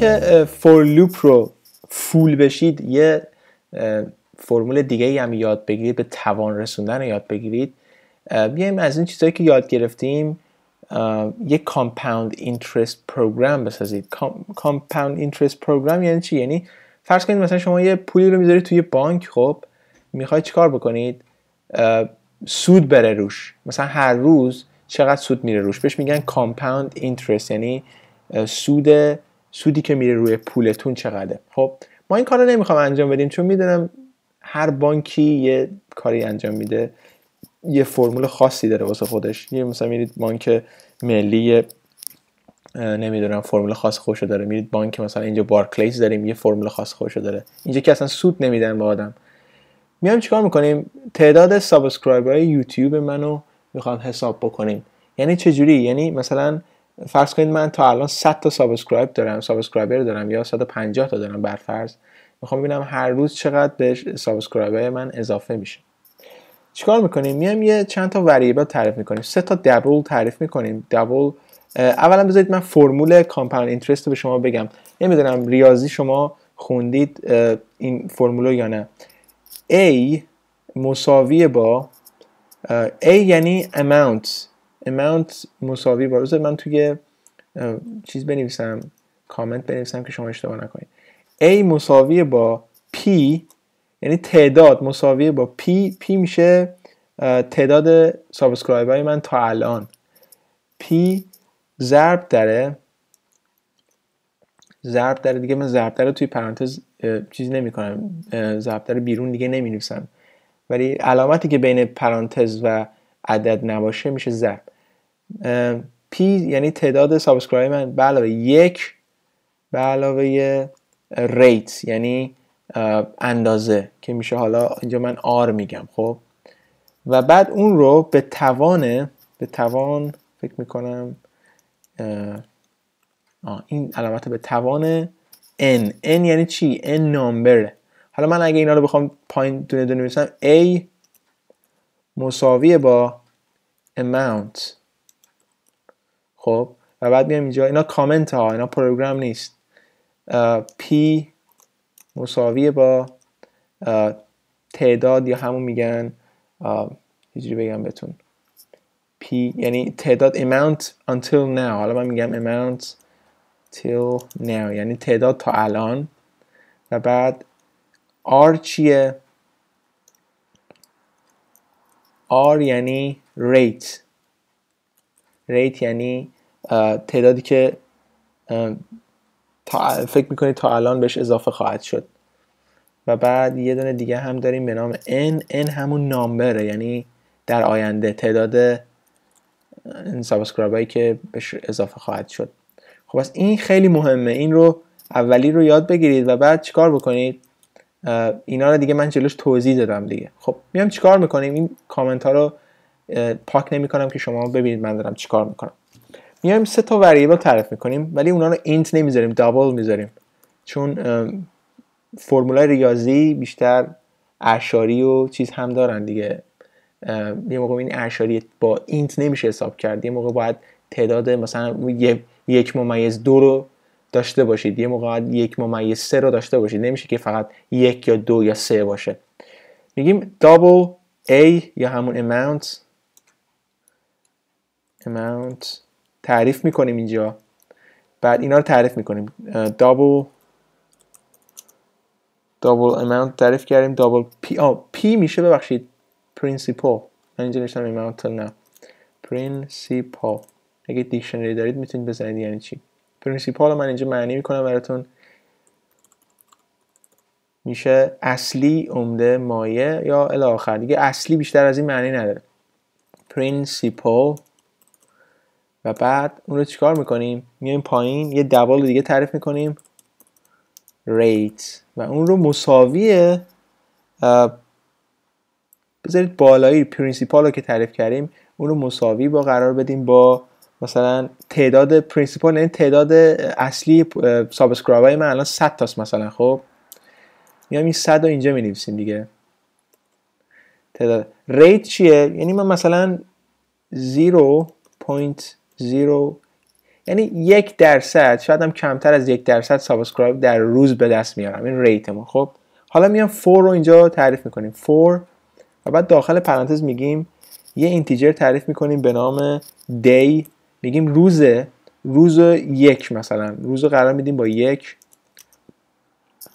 که فور لوپ رو فول بشید یه فرمول دیگه ای هم یاد بگیرید، به توان رسوندن رو یاد بگیرید. بیایم از این چیزایی که یاد گرفتیم یک کامپاوند اینترست پروگرام بسازید. کامپاوند اینترست پروگرام یعنی چی؟ یعنی فرض کنید مثلا شما یه پولی رو میذارید توی بانک، خب میخواید چیکار بکنید؟ سود بره روش، مثلا هر روز چقدر سود میره روش، بهش میگن کامپاوند اینترست، یعنی سودی که میره روی پولتون چقدره. خب ما این کار رو نمیخوام انجام بدیم چون میدونم هر بانکی یه کاری انجام میده، یه فرمول خاصی داره واسه خودش. یه مثلا میرید بانک ملی، نمیدونم فرمول خاص خودشو داره. میرید بانک مثلا اینجا بارکلیز داریم، یه فرمول خاص خودشو داره. اینجا که اصلا سود نمیدن به آدم. میام چیکار میکنیم؟ تعداد سابسکرایبرهای یوتیوب منو میخوام حساب بکنیم. یعنی چجوری؟ یعنی مثلا فرض کنید من تا الان 100 تا سابسکرایبر دارم یا 150 تا دارم برفرض. میخوام ببینم هر روز چقدر به سابسکرایبر من اضافه میشه. چیکار میکنیم؟ میام یه چند تا وریبل تعریف میکنیم، 3 تا دابل تعریف میکنیم. دابل اولا بذارید من فرمول کامپاند اینترست رو به شما بگم. نمیدونم ریاضی شما خوندید این فرمول یا نه. A مساوی با A یعنی amount مساوی با، بذارید من توی چیز بنویسم، کامنت بنویسم که شما اشتباه نکنید. A مساوی با P یعنی تعداد مساوی با P میشه تعداد سابسکرایبرهای من تا الان. P ضرب در دیگه، من ضرب در توی پرانتز چیز نمی کنم، ضرب در بیرون دیگه نمی نویسم، ولی علامتی که بین پرانتز و عدد نباشه میشه ضرب. P یعنی تعداد سابسکرایبر من به علاوه یک به علاوه ریت یعنی اندازه که میشه، حالا اینجا من آر میگم. خب و بعد اون رو به توان فکر میکنم این علامت به توان n. n یعنی چی؟ n نامبره. حالا من اگه اینا رو بخوام پایین دونه دونه بنویسم، a مساوی با amount. خب و بعد میام اینجا، اینا کامنت ها، اینا پروگرام نیست. p مساوی با تعداد یا همون میگن اینجوری بگم بهتون، p یعنی تعداد amount until now. حالا من میگم amount till now یعنی تعداد تا الان. و بعد r چیه؟ r یعنی rate یعنی تعدادی که فکر میکنید تا الان بهش اضافه خواهد شد. و بعد یه دونه دیگه هم داریم به نام n همون نامبره یعنی در آینده تعداد سابسکرایبرهایی که بهش اضافه خواهد شد. خب پس این خیلی مهمه، این رو اولی رو یاد بگیرید و بعد چیکار بکنید؟ اینا رو دیگه من جلوش توضیح دادم دیگه. خب میام چیکار میکنیم؟ این کامنت ها رو پاک نمی کنم که شما ببینید من دارم چیکار میکنم. میایم 3 تا وریبل تعریف میکنیم ولی اونا رو اینت نمیذاریم، دابل میذاریم، چون فرمولای ریاضی بیشتر اعشاری و چیز هم دارن دیگه. یه موقع این اعشاری با اینت نمیشه حساب کرد، یه موقع باید تعداد مثلا 1.2 رو داشته باشید، یه موقع 1.3 رو داشته باشید، نمیشه که فقط 1 یا 2 یا 3 باشه. میگیم دابل A یا همون amount تعریف میکنیم اینجا، بعد اینا رو تعریف میکنیم. double amount تعریف کردیم. double P P میشه ببخشید principal، من اینجا نوشتم amount نه principal. اگه دیکشنری دارید میتونید بزنید یعنی چی. پرینسیپال من اینجا معنی میکنم براتون، میشه اصلی، عمده، مایه یا الی آخر دیگه. اصلی بیشتر از این معنی نداره، پرینسیپال. و بعد اون رو چیکار میکنیم؟ میایم پایین یه دابل دیگه تعریف میکنیم، ریت، و اون رو مساوی، بذارید بالایی پرینسیپال رو که تعریف کردیم اون رو مساوی با قرار بدیم با مثلا تعداد پرینسیپال، یعنی تعداد اصلی سابسکرایبرهای من الان 100 تاست مثلا. خب میام این 100 رو اینجا می‌نویسیم دیگه. تعداد ریت چیه؟ یعنی من مثلا 0.0 یعنی 1%، شاید هم کمتر از 1% سابسکرایب در روز به دست میارم. این ریتمون. خب حالا میام فور رو اینجا تعریف میکنیم، فور، و بعد داخل پرانتز میگیم یه اینتیجر تعریف میکنیم به نام دی، میگیم روزه، روز یک مثلا، روز رو قرار میدیم با یک،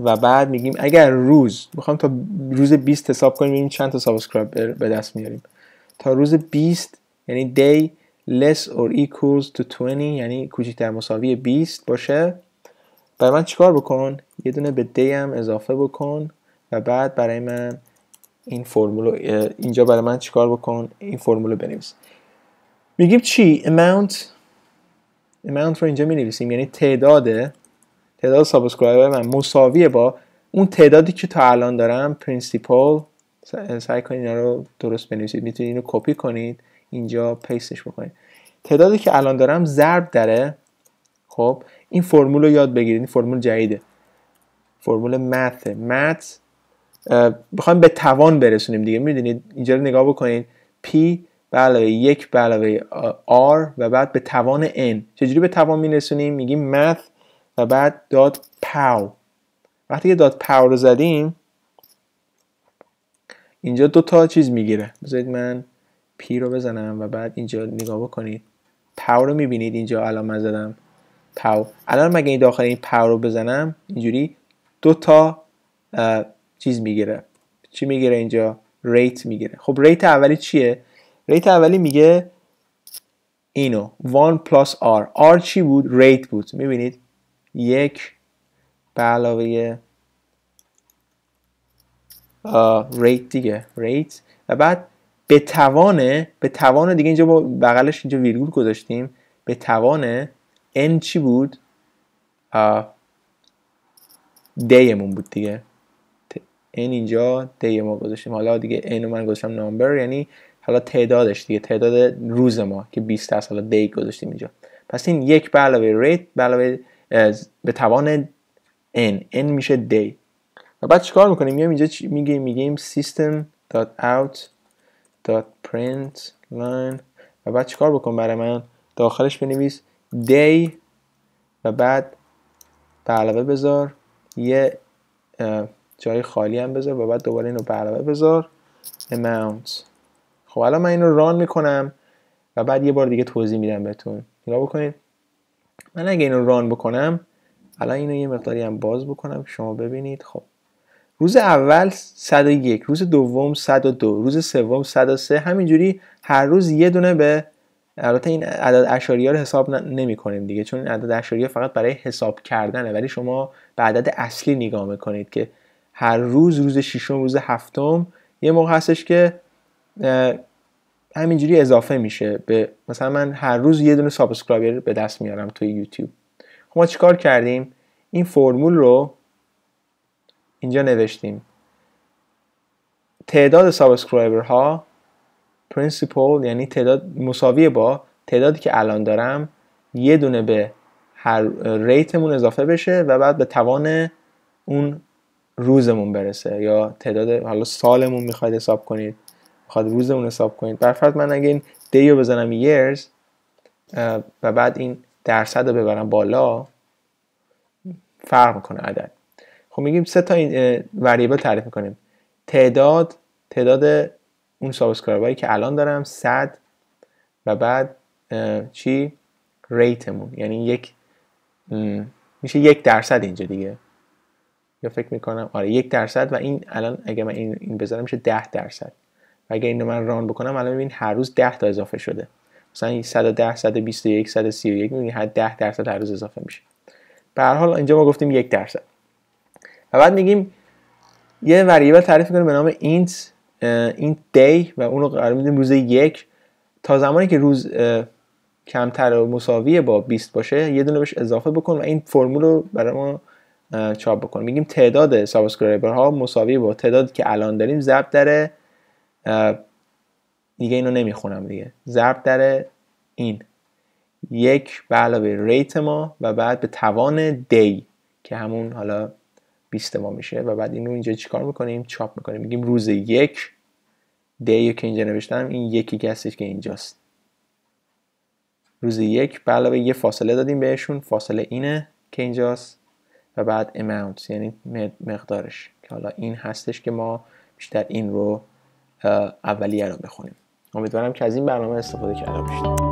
و بعد میگیم اگر روز میخوام تا روز 20 حساب کنیم، ببینیم چند تا سابسکرایب به دست میاریم تا روز 20، یعنی day less or equals to 20، یعنی کوچکتر مساوی 20 باشه. برای من چیکار بکن؟ یه دونه به day هم اضافه بکن و بعد برای من این فرمولو اینجا برای من چیکار بکن؟ این فرمولو بنویس. میگیم چی؟ amount رو اینجا مینویسیم، یعنی تعداد سابسکرایبر من مساویه با اون تعدادی که تا الان دارم. پرینسیپال، سعی کنید اینا رو درست بنویسید، میتونید اینو کپی کنید اینجا پیستش بکنید. تعدادی که الان دارم ضرب داره. خب این فرمول رو یاد بگیرید، این فرمول جدیده، فرمول مت، مت بخوایم به توان برسونیم دیگه. میدونید اینجا رو نگاه بکنید، p به علاوه 1 به علاوه r و بعد به توان n. چجوری به توان میرسونیم؟ میگیم مت و بعد داد پاو. وقتی که داد پاو رو زدیم اینجا دو تا چیز میگیره. بذارید من پی رو بزنم و بعد اینجا نگاه بکنید، پاو رو میبینید اینجا الان من زدم پاو. الان مگه این داخل این پاو رو بزنم اینجوری دو تا چیز میگیره. چی میگیره اینجا؟ ریت میگیره. خب ریت اولی چیه؟ ریت اولی میگه اینو 1 پلاس آر. آر چی بود؟ ریت بود. میبینید 1 به علاوه ریت دیگه، ریت و بعد به توان، به توان دیگه اینجا با بغلش اینجا ویرگول گذاشتیم، به توان n چی بود؟ دیمون بود دیگه، n اینجا دی ما گذاشتیم. حالا دیگه n رو من گذاشتم نامبر، یعنی حالا تعدادش دیگه، تعداد روز ما که 20 است، حالا دی گذاشتیم اینجا. پس این 1 به علاوه ریت به علاوه به توان n، n میشه دی. و بعد چیکار میکنیم؟ میام اینجا میگیم، system.out.println و بعد چیکار بکن برای من؟ داخلش بنویس day و بعد به علاوه بذار یه جای خالی هم بذار و بعد دوباره اینو به علاوه بذار amount. خب الان من اینو ران میکنم و بعد یه بار دیگه توضیح میدم بهتون. نگاه بکنید، من اگه اینو ران بکنم، الان اینو یه مقداری هم باز بکنم شما ببینید. خب روز اول 101، روز دوم 102، روز سوم 103، همینجوری هر روز یه دونه. به البته این عدد اشاریه رو حساب نمی کنیم دیگه، چون این عدد اشاریه فقط برای حساب کردنه، ولی شما به عدد اصلی نگاه میکنید که هر روز، روز ششم، روز هفتم، یه موقع هستش که همینجوری اضافه میشه. به مثلا من هر روز یه دونه سابسکرایبر به دست میارم توی یوتیوب. خب ما چیکار کردیم؟ این فرمول رو اینجا نوشتیم، تعداد سابسکرایبر ها پرینسیپل، یعنی تعداد مساوی با تعدادی که الان دارم، یه دونه به هر ریتمون اضافه بشه و بعد به توان اون روزمون برسه، یا تعداد حالا سالمون میخواید حساب کنید، میخواد روزمون حساب کنید. برفرض من اگه این دی رو بزنم years و بعد این درصد رو ببرم بالا، فرق میکنه عدد. خب میگیم سه تا این وریبل تعریف میکنیم، تعداد اون سابسکرایبایی که الان دارم 100 و بعد چی؟ ریتمون، یعنی یک میشه 1% اینجا دیگه، یا فکر میکنم آره 1%. و این الان اگه من این بذارم میشه 10%، و اگه این رو من ران بکنم الان ببین هر روز 10 تا اضافه شده، مثلا 110، 121، 131، میبینی هر 10% هر روز اضافه میشه. به هر حال اینجا ما گفتیم 1%. و بعد میگیم یه وریبل تعریف کنیم به نام اینت دی و اون رو قرار میدیم روز یک. تا زمانی که روز کمتر و مساوی با 20 باشه یه دونه بهش اضافه بکن و این فرمول رو برای ما چاپ بکن. میگیم تعداد سابسکرایبر ها مساوی با تعدادی که الان داریم ضرب در دیگه، اینو نمیخونم دیگه، ضرب در این 1 به علاوه ریت ما و بعد به توان دی که همون حالا 20 ما میشه. و بعد اینو اینجا چیکار میکنیم؟ چاپ میکنیم. میگیم روز یک دی که اینجا نوشتم، این یکی که هستش که اینجاست. روز یک به علاوه یه فاصله دادیم بهشون، فاصله اینه که اینجاست و بعد amount یعنی مقدارش، که حالا این هستش که ما بیشتر این رو اولیه رو بخونیم. امیدوارم که از این برنامه استفاده کرده باشید.